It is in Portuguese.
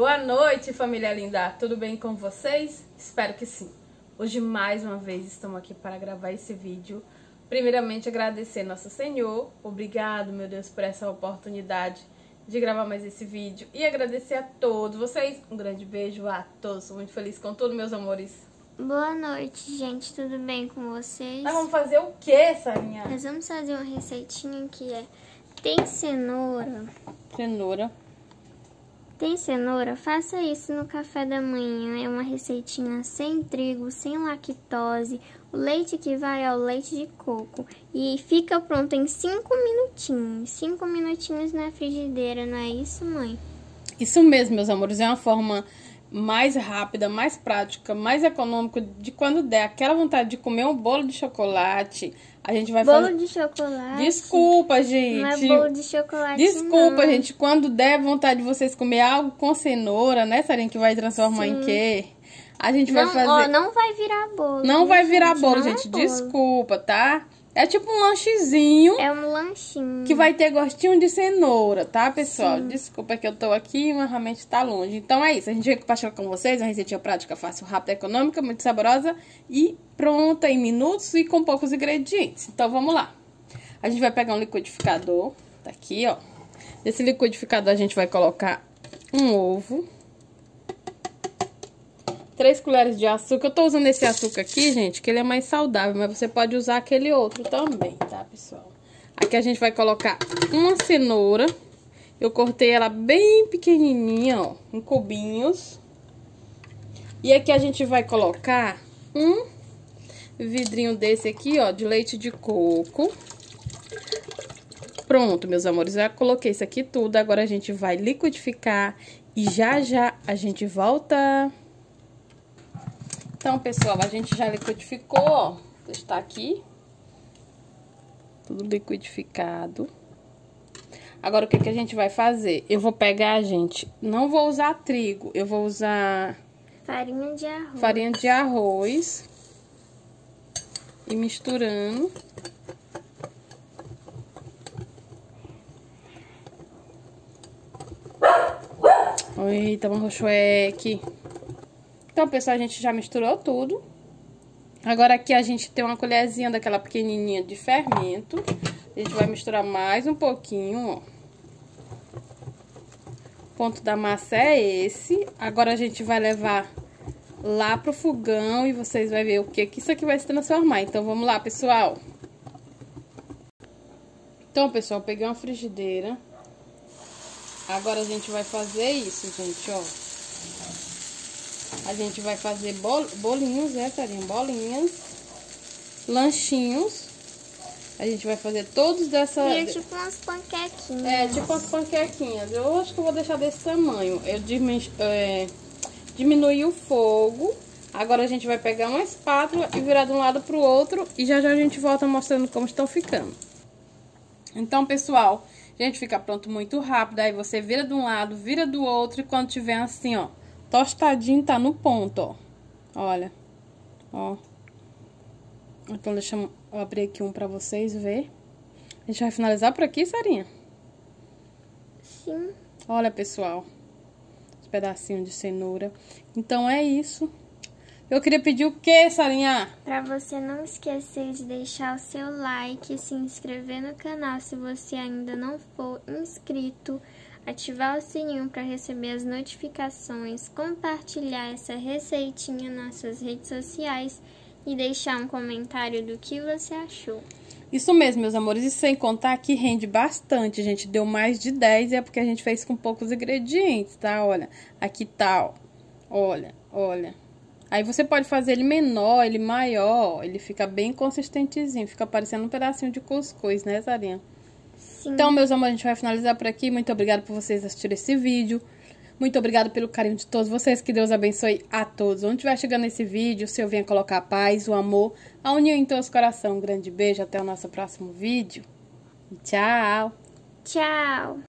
Boa noite, família linda! Tudo bem com vocês? Espero que sim! Hoje, mais uma vez, estamos aqui para gravar esse vídeo. Primeiramente, agradecer Nosso Senhor. Obrigado, meu Deus, por essa oportunidade de gravar mais esse vídeo. E agradecer a todos vocês. Um grande beijo a todos. Sou muito feliz com tudo, meus amores. Boa noite, gente. Tudo bem com vocês? Nós vamos fazer o que, Sarinha? Nós vamos fazer uma receitinha que é... Tem cenoura? Cenoura. Tem cenoura? Faça isso no café da manhã. É uma receitinha sem trigo, sem lactose. O leite que vai é o leite de coco. E fica pronto em 5 minutinhos. 5 minutinhos na frigideira, não é isso, mãe? Isso mesmo, meus amores. É uma forma mais rápida, mais prática, mais econômica, de quando der aquela vontade de comer um bolo de chocolate, a gente vai fazer... Bolo de chocolate? Desculpa, gente. Não é bolo de chocolate, desculpa, não, gente. Quando der vontade de vocês comer algo com cenoura, né, Sarinha, que vai transformar Sim. em quê? A gente não, vai fazer... Ó, não vai virar bolo. Não vai virar bolo, gente. É bolo. Desculpa, tá? É tipo um lanchezinho. É um lanchinho. Que vai ter gostinho de cenoura, tá, pessoal? Sim. Desculpa que eu tô aqui, mas realmente tá longe. Então é isso, a gente vai compartilhar com vocês uma receitinha prática, fácil, rápida, econômica, muito saborosa e pronta em minutos e com poucos ingredientes. Então vamos lá. A gente vai pegar um liquidificador, tá aqui, ó. Nesse liquidificador a gente vai colocar um ovo, 3 colheres de açúcar. Eu tô usando esse açúcar aqui, gente, que ele é mais saudável, mas você pode usar aquele outro também, tá, pessoal? Aqui a gente vai colocar uma cenoura. Eu cortei ela bem pequenininha, ó, em cubinhos. E aqui a gente vai colocar um vidrinho desse aqui, ó, de leite de coco. Pronto, meus amores, já coloquei isso aqui tudo. Agora a gente vai liquidificar e já a gente volta... Então, pessoal, a gente já liquidificou, ó, está aqui, tudo liquidificado. Agora, o que a gente vai fazer? Eu vou pegar, gente, não vou usar trigo, eu vou usar... Farinha de arroz. Farinha de arroz. E misturando. Eita, um roxueque. Então, pessoal, a gente já misturou tudo. Agora aqui a gente tem uma colherzinha daquela pequenininha de fermento. A gente vai misturar mais um pouquinho, ó. O ponto da massa é esse. Agora a gente vai levar lá pro fogão e vocês vão ver o que isso aqui vai se transformar. Então, vamos lá, pessoal. Então, pessoal, peguei uma frigideira. Agora a gente vai fazer isso, gente, ó. A gente vai fazer bolinhos, né, Sarinha? Bolinhas, lanchinhos. A gente vai fazer todos dessa... É tipo umas panquequinhas. É, tipo umas panquequinhas. Eu acho que eu vou deixar desse tamanho. Eu diminuí o fogo. Agora a gente vai pegar uma espátula e virar de um lado pro outro. E já a gente volta mostrando como estão ficando. Então, pessoal, a gente fica pronto muito rápido. Aí você vira de um lado, vira do outro. E quando tiver assim, ó, tostadinho, tá no ponto, ó. Olha, ó. Então, deixa eu abrir aqui um pra vocês ver. A gente vai finalizar por aqui, Sarinha? Sim. Olha, pessoal, os pedacinhos de cenoura. Então, é isso. Eu queria pedir o quê, Sarinha? Pra você não esquecer de deixar o seu like, se inscrever no canal se você ainda não for inscrito, ativar o sininho para receber as notificações, compartilhar essa receitinha nas suas redes sociais e deixar um comentário do que você achou. Isso mesmo, meus amores, e sem contar que rende bastante, gente, deu mais de 10 e é porque a gente fez com poucos ingredientes, tá? Olha, aqui tá, ó, olha. Aí você pode fazer ele menor, ele maior, ele fica bem consistentezinho, fica parecendo um pedacinho de cuscuz, né, Sarinha? Sim. Então, meus amores, a gente vai finalizar por aqui. Muito obrigada por vocês assistirem esse vídeo. Muito obrigada pelo carinho de todos vocês. Que Deus abençoe a todos. Onde estiver chegando esse vídeo, o Senhor venha colocar a paz, o amor, a união em todos os corações. Um grande beijo. Até o nosso próximo vídeo. Tchau. Tchau.